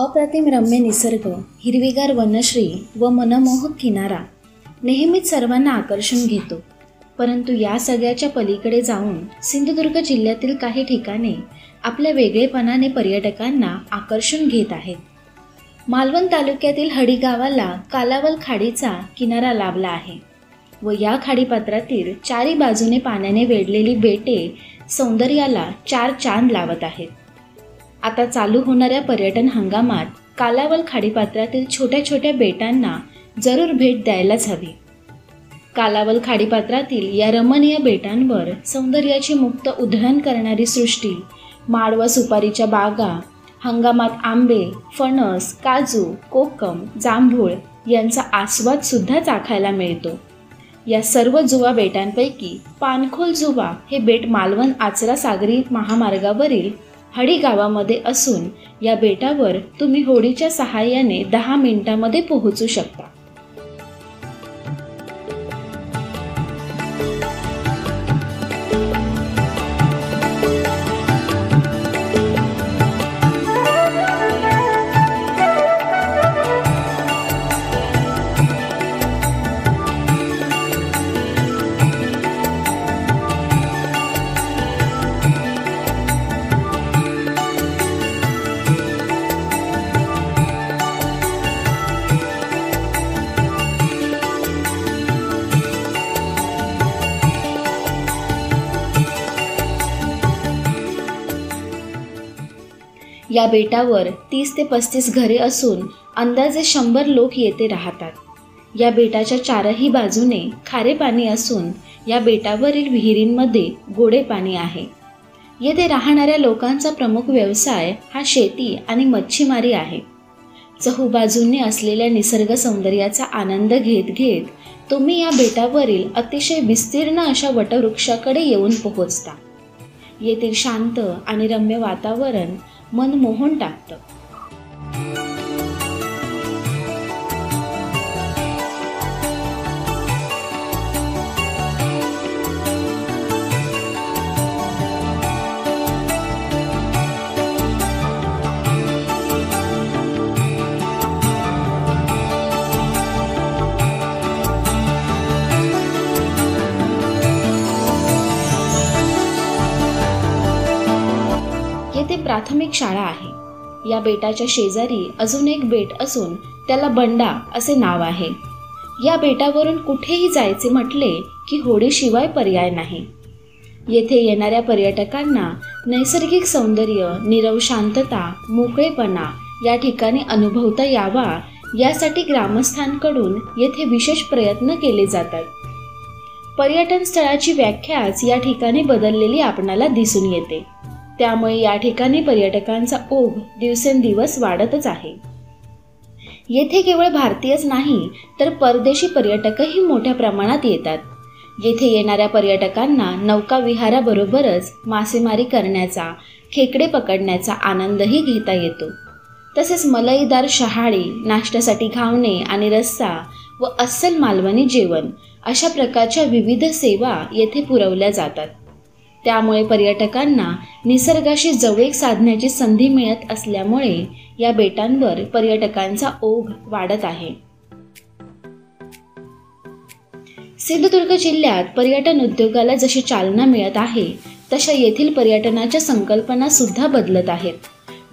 अप्रतिम रम्य निसर्ग, हिरवीगार वनश्री व मनमोहक किनारा नेहमीच सर्वांना आकर्षण घेतो। परंतु या सगळ्याच्या पलीकडे जाऊन सिंधुदुर्ग जिल्ह्यातील काही ठिकाणे आपल्या वेगळेपणाने पर्यटकांना आकर्षण घेत आहेत। मालवण तालुक्यातील हडी गावाला कालावल खाडीचा किनारा लाभला आहे व या खाडीपात्रातील चारी बाजूने पाण्याने वेढलेली बेटे सौंदर्याला चार चांद लावत आहेत। आता चालू होणाऱ्या पर्यटन हंगामात कालावल खाडीपात्रातील छोट्या छोट्या बेटांना जरूर भेट द्यायलाच हवी। कालावल खाडीपात्रातील या रमणीय बेटांवर सौंदर्याची मुक्त उधळण करणारी सृष्टी, माड व सुपारीच्या बागा, हंगामात आंबे, फणस, काजू, कोकम, जांभूळ यांचा आस्वाद सुद्धा चाखायला मिळतो। या सर्व जुवा बेटांपैकी पाणखोल जुवा हे बेट मालवण आचरा सागरी महामार्गावरील हडी गावामध्ये असून या बेटावर तुम्ही होडीच्या सहाय्याने 10 मिनिटांमध्ये पोहोचू शकता। या बेटावर 30 ते 35 घरे असून अंदाजे 100 लोक येथे राहतात। या बेटाच्या चारही बाजूने खारे पाणी असून या बेटावरील विहिरींमध्ये गोडे पाणी आहे। येथे राहणाऱ्या लोकांचा प्रमुख व्यवसाय हा शेती आणि मच्छीमारी आहे। चहूबाजूने असलेल्या निसर्ग सौंदर्याचा आनंद घेत घेत तुम्ही या बेटावरील अतिशय विस्तीर्ण अशा वटवृक्षाकडे येऊन पोहोचता। येथील शांत आणि रम्य वातावरण मन मोहन टाकतं। प्राथमिक शाळा आहे। या बेटाच्या शेजारी अजून एक बेट असून त्याला बंडा असे नाव आहे। या बेटावरून कुठेही जायचे म्हटले की होडीशिवाय पर्याय नाही। येथे येणाऱ्या पर्यटकांना नैसर्गिक सौंदर्य, निरव शांतता, मोकळेपणा या ठिकाणी अनुभवता यावा यासाठी ग्रामस्थांकडून येथे विशेष प्रयत्न केले जातात। पर्यटन स्थळाची व्याख्याच या ठिकाणी बदललेली आपणाला दिसून येते, त्यामुळे या ठिकाणी पर्यटकांचा ओघ दिवसेंदिवस वाढतच आहे। येथे केवळ भारतीयच नाही तर परदेशी पर्यटकही मोठ्या प्रमाणात येतात। येथे येणाऱ्या पर्यटकांना नौका विहाराबरोबरच मासेमारी करण्याचा, खेकडे पकडण्याचा आनंदही घेता येतो। तसेच मलईदार शहाळी, नाश्त्यासाठी घावणे आणि रस्सा व अस्सल मालवणी जेवण अशा प्रकारच्या विविध सेवा येथे पुरवल्या जातात। त्यामुळे पर्यटकांना निसर्गाशी जवळीक साधण्याची संधी मिळत असल्यामुळे या बेटांवर पर्यटकांचा ओघ वाढत आहे। सिंधुदुर्ग जिल्ह्यात पर्यटन उद्योगाला जशी चालना मिळत आहे तशा येथील पर्यटनाच्या संकल्पना सुद्धा बदलत आहेत।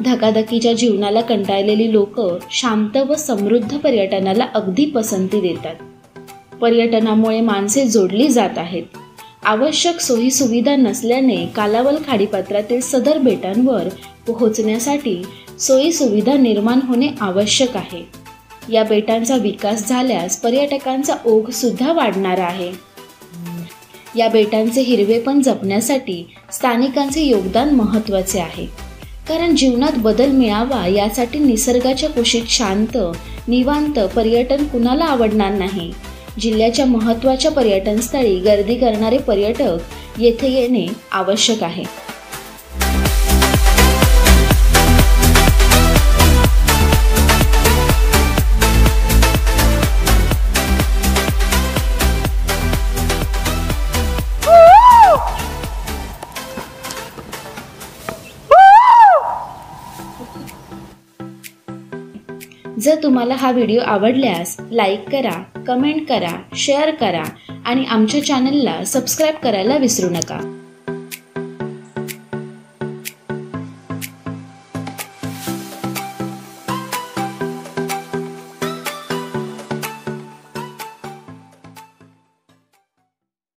धकाधकीच्या जीवनाला कंटाळलेली लोक शांत व समृद्ध पर्यटनाला अगदी पसंती देतात। पर्यटनामुळे माणसे जोडली जात आहेत। आवश्यक सोयी सुविधा नसल्याने कालावल खाडीपात्रातील सदर बेटांवर पोहोचण्यासाठी सोयी सुविधा निर्माण होणे आवश्यक आहे। या बेटांचा विकास झाल्यास पर्यटकांचा ओघ सुद्धा वाढणार आहे। या बेटांचे हिरवेपण जपण्यासाठी स्थानिकांचे योगदान महत्त्वाचे आहे, कारण जीवनात बदल मिळावा यासाठी निसर्गाच्या कुशीत शांत निवांत पर्यटन कुणाला आवडणार नाही। जिल्ह्याच्या महत्त्वाच्या पर्यटन स्थळी गर्दी करणारे पर्यटक येथे येणे आवश्यक आहे। जर तुम्हाला हा व्हिडिओ आवडल्यास लाईक करा, कमेंट करा, शेअर करा आणि आमच्या चॅनलला सबस्क्राइब करायला विसरू नका।